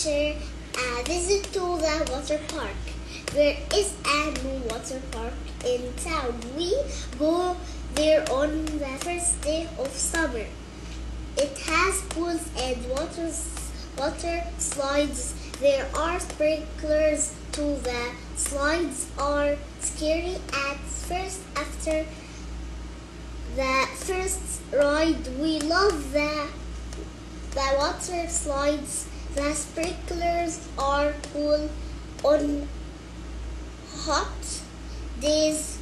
sure I visit to the water park. There is a new water park in town. We go there on the first day of summer. It has pools and water slides. There are sprinklers too. The slides are scary at first. After the first ride, we love the water slides. The sprinklers are cool on hot days.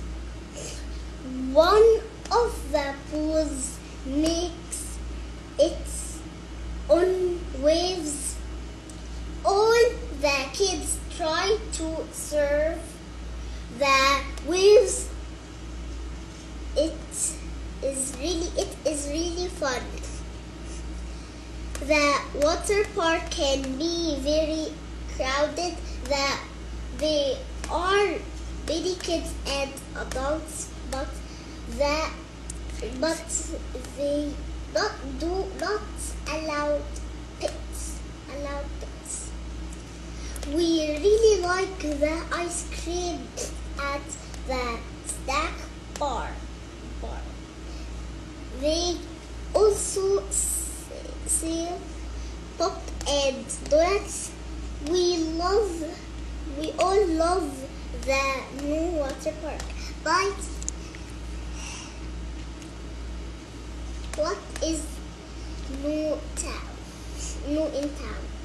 One of the pools makes its own waves. All the kids try to surf the waves. It is really fun. The water park can be very crowded. There are many kids and adults, but they do not allow pets. We really like the ice cream at the snack bar. They also sell pop and donuts. We all love the new water park. But what is new in town?